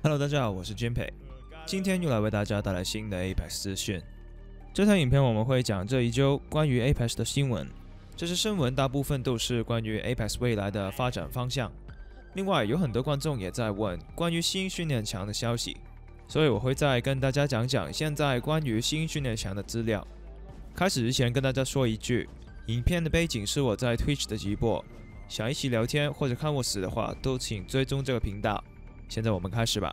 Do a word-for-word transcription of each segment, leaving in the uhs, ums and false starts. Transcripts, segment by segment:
Hello， 大家好，我是 Jinpei， 今天又来为大家带来新的 Apex 资讯。这条影片我们会讲这一周关于 Apex 的新闻，这些新闻大部分都是关于 Apex 未来的发展方向。另外，有很多观众也在问关于新训练墙的消息，所以我会再跟大家讲讲现在关于新训练墙的资料。开始之前跟大家说一句，影片的背景是我在 Twitch 的直播，想一起聊天或者看我死的话，都请追踪这个频道。现在我们开始吧。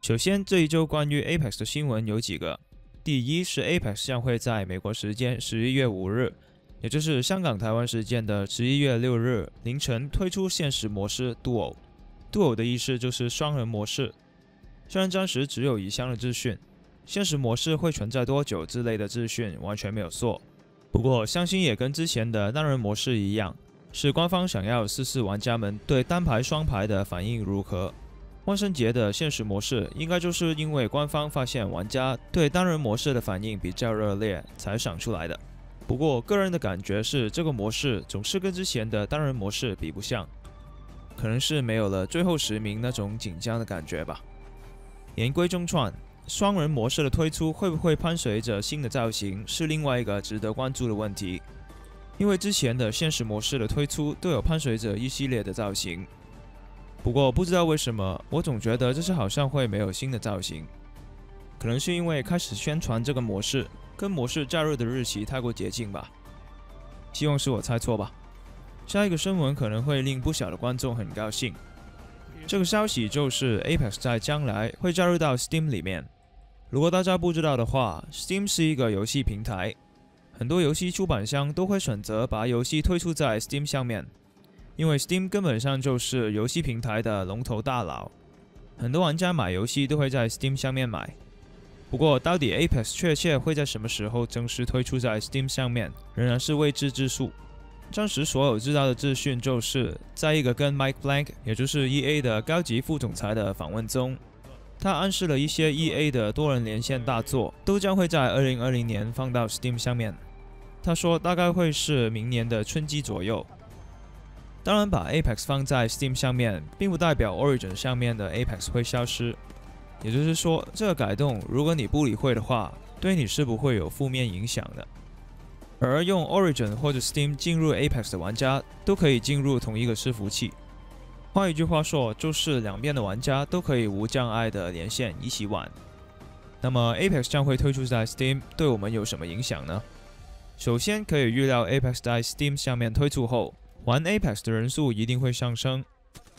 首先，这一周关于 Apex 的新闻有几个。第一是 Apex 将会在美国时间十一月五日，也就是香港、台湾时间的十一月六日凌晨推出限时模式 Duo。Duo 的意思就是双人模式。虽然暂时只有以上的资讯，限时模式会存在多久之类的资讯完全没有说。不过，相信也跟之前的单人模式一样，是官方想要试试玩家们对单排、双排的反应如何。万圣节的限时模式应该就是因为官方发现玩家对单人模式的反应比较热烈才想出来的。不过个人的感觉是这个模式总是跟之前的单人模式比不上，可能是没有了最后十名那种紧张的感觉吧。言归正传，双人模式的推出会不会伴随着新的造型是另外一个值得关注的问题，因为之前的限时模式的推出都有伴随着一系列的造型。不过不知道为什么，我总觉得这次好像会没有新的造型，可能是因为开始宣传这个模式跟模式加入的日期太过接近吧，希望是我猜错吧。下一个新闻可能会令不少的观众很高兴，这个消息就是 Apex 在将来会加入到 Steam 里面。如果大家不知道的话， Steam 是一个游戏平台，很多游戏出版商都会选择把游戏推出在 Steam 上面。因为 Steam 根本上就是游戏平台的龙头大佬，很多玩家买游戏都会在 Steam 上面买。不过，到底 Apex 确切会在什么时候正式推出在 Steam 上面，仍然是未知之数。暂时所有知道的资讯就是，在一个跟 Mike Blank， 也就是 E A 的高级副总裁的访问中，他暗示了一些 E A 的多人连线大作都将会在二零二零年放到 Steam 上面。他说，大概会是明年的春季左右。当然，把 Apex 放在 Steam 上面，并不代表 Origin 上面的 Apex 会消失。也就是说，这个改动，如果你不理会的话，对你是不会有负面影响的。而用 Origin 或者 Steam 进入 Apex 的玩家，都可以进入同一个伺服器。换一句话说，就是两边的玩家都可以无障碍的连线一起玩。那么 Apex 将会推出在 Steam， 对我们有什么影响呢？首先，可以预料 Apex 在 Steam 上面推出后，玩 Apex 的人数一定会上升，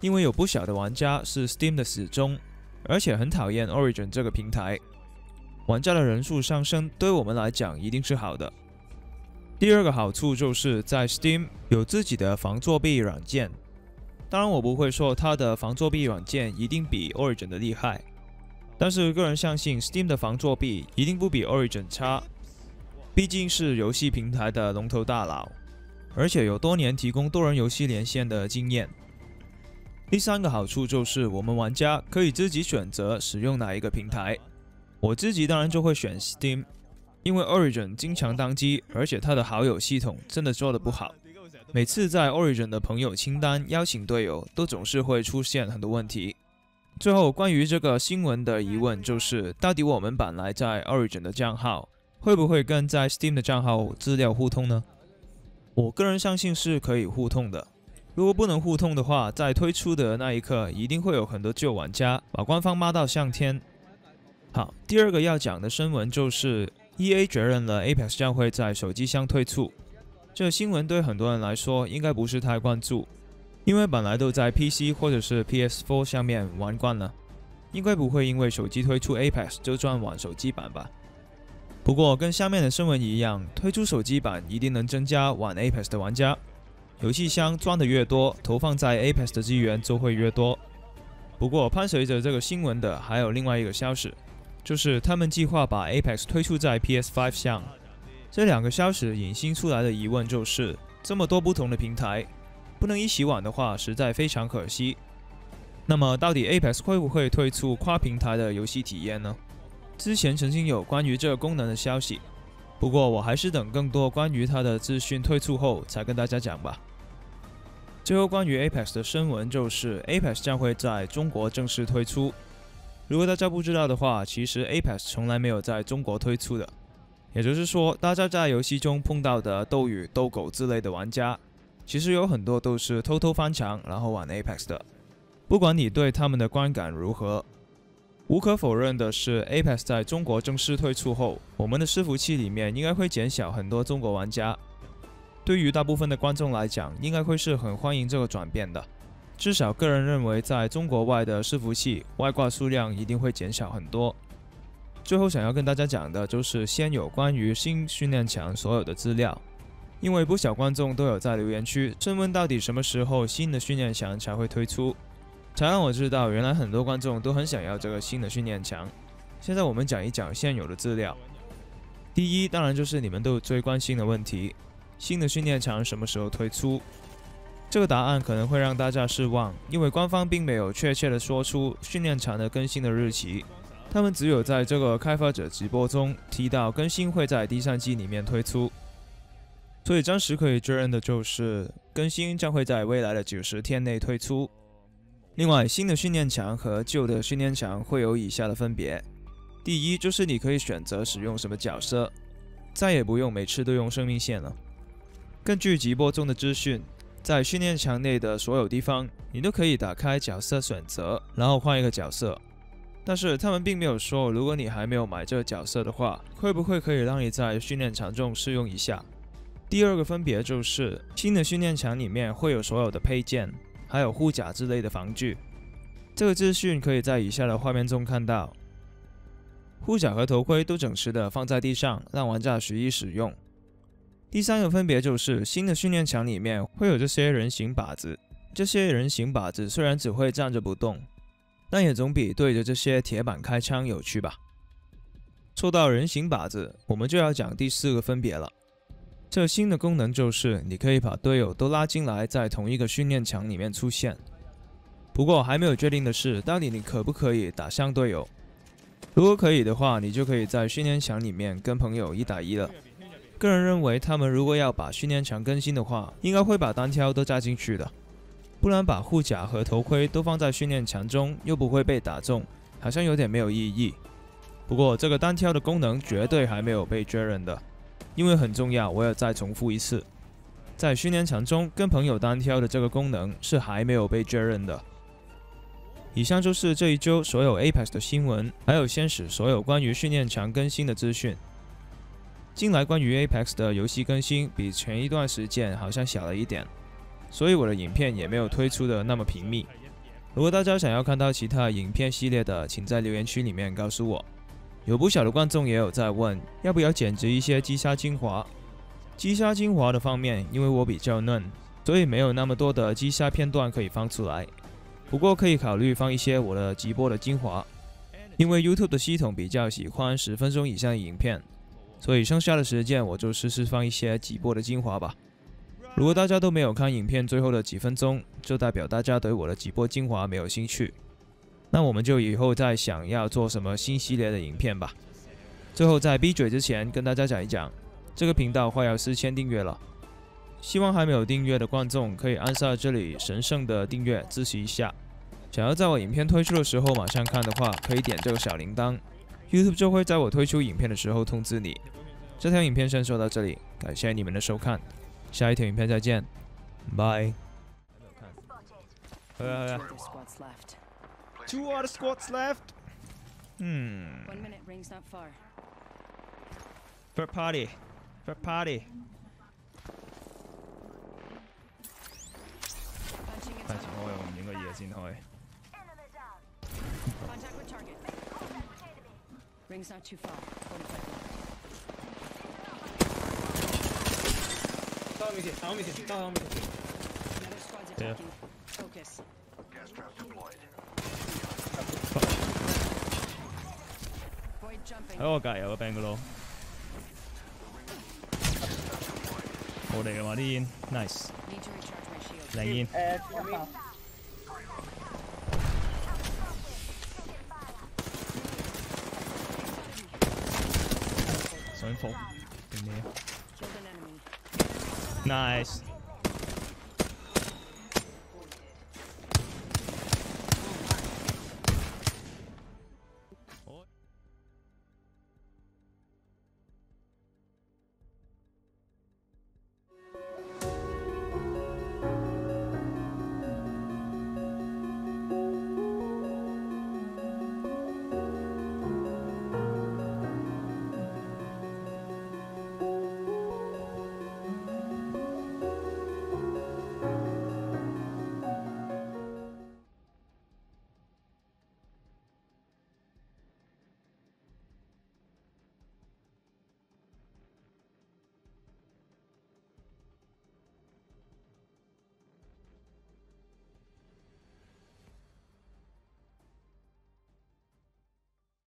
因为有不少的玩家是 Steam 的死忠，而且很讨厌 Origin 这个平台。玩家的人数上升对我们来讲一定是好的。第二个好处就是在 Steam 有自己的防作弊软件，当然我不会说它的防作弊软件一定比 Origin 的厉害，但是个人相信 Steam 的防作弊一定不比 Origin 差，毕竟是游戏平台的龙头大佬。而且有多年提供多人游戏连线的经验。第三个好处就是我们玩家可以自己选择使用哪一个平台。我自己当然就会选 Steam， 因为 Origin 经常当机，而且它的好友系统真的做得不好。每次在 Origin 的朋友清单邀请队友，都总是会出现很多问题。最后，关于这个新闻的疑问就是，到底我们本来在 Origin 的账号会不会跟在 Steam 的账号资料互通呢？我个人相信是可以互通的，如果不能互通的话，在推出的那一刻一定会有很多旧玩家把官方骂到上天。好，第二个要讲的新闻就是 E A 确认了 Apex 将会在手机上推出。这个新闻对很多人来说应该不是太关注，因为本来都在 P C 或者是 P S 四 上面玩惯了，应该不会因为手机推出 Apex 就转往手机版吧。不过，跟下面的新闻一样，推出手机版一定能增加玩 Apex 的玩家。游戏商赚的越多，投放在 Apex 的资源就会越多。不过，伴随着这个新闻的还有另外一个消息，就是他们计划把 Apex 推出在 P S 五 上。这两个消息引申出来的疑问就是，这么多不同的平台，不能一起玩的话，实在非常可惜。那么，到底 Apex 会不会推出跨平台的游戏体验呢？之前曾经有关于这个功能的消息，不过我还是等更多关于它的资讯推出后才跟大家讲吧。最后，关于 Apex 的新闻就是 Apex 将会在中国正式推出。如果大家不知道的话，其实 Apex 从来没有在中国推出的。 也就是说，大家在游戏中碰到的斗鱼、斗狗之类的玩家，其实有很多都是偷偷翻墙然后玩 Apex 的。不管你对他们的观感如何，无可否认的是 ，Apex 在中国正式推出后，我们的伺服器里面应该会减少很多中国玩家。对于大部分的观众来讲，应该会是很欢迎这个转变的。至少个人认为，在中国外的伺服器外挂数量一定会减少很多。 最后想要跟大家讲的就是先有关于新训练墙所有的资料，因为不少观众都有在留言区询问到底什么时候新的训练墙才会推出，才让我知道原来很多观众都很想要这个新的训练墙。现在我们讲一讲现有的资料。第一，当然就是你们都最关心的问题：新的训练墙什么时候推出？这个答案可能会让大家失望，因为官方并没有确切的说出训练墙的更新的日期。 他们只有在这个开发者直播中提到更新会在第三季里面推出，所以暂时可以确认的就是更新将会在未来的九十天内推出。另外，新的训练墙和旧的训练墙会有以下的分别：第一，就是你可以选择使用什么角色，再也不用每次都用生命线了。根据直播中的资讯，在训练墙内的所有地方，你都可以打开角色选择，然后换一个角色。 但是他们并没有说，如果你还没有买这个角色的话，会不会可以让你在训练场中试用一下？第二个分别就是，新的训练场里面会有所有的配件，还有护甲之类的防具。这个资讯可以在以下的画面中看到，护甲和头盔都整齐的放在地上，让玩家随意使用。第三个分别就是，新的训练场里面会有这些人形靶子，这些人形靶子虽然只会站着不动。 但也总比对着这些铁板开枪有趣吧。说到人形靶子，我们就要讲第四个分别了。这新的功能就是你可以把队友都拉进来，在同一个训练墙里面出现。不过还没有确定的是，到底你可不可以打向队友？如果可以的话，你就可以在训练墙里面跟朋友一打一了。个人认为，他们如果要把训练墙更新的话，应该会把单挑都加进去的。 不然把护甲和头盔都放在训练墙中，又不会被打中，好像有点没有意义。不过这个单挑的功能绝对还没有被确认的，因为很重要，我要再重复一次，在训练墙中跟朋友单挑的这个功能是还没有被确认的。以上就是这一周所有 Apex 的新闻，还有先使所有关于训练墙更新的资讯。近来关于 Apex 的游戏更新比前一段时间好像小了一点。 所以我的影片也没有推出的那么频密。如果大家想要看到其他影片系列的，请在留言区里面告诉我。有不少的观众也有在问，要不要剪辑一些击杀精华。击杀精华的方面，因为我比较嫩，所以没有那么多的击杀片段可以放出来。不过可以考虑放一些我的直播的精华，因为 YouTube 的系统比较喜欢十分钟以上的影片，所以剩下的时间我就试试放一些直播的精华吧。 如果大家都没有看影片最后的几分钟，就代表大家对我的直播精华没有兴趣。那我们就以后再想要做什么新系列的影片吧。最后在闭嘴之前跟大家讲一讲，这个频道快要四千订阅了，希望还没有订阅的观众可以按下这里神圣的订阅支持一下。想要在我影片推出的时候马上看的话，可以点这个小铃铛 ，YouTube 就会在我推出影片的时候通知你。这条影片先说到这里，感谢你们的收看。 下一条影片再见，拜。回来回来。Two other squads left. 嗯。Third party, third party. 向前開，我唔應該夜先開。到我面前，到我面前，到我面前。对啊。喺我隔離有個 Bangalore， 我哋嘅話啲煙 ，nice， 靚煙。info. Nice.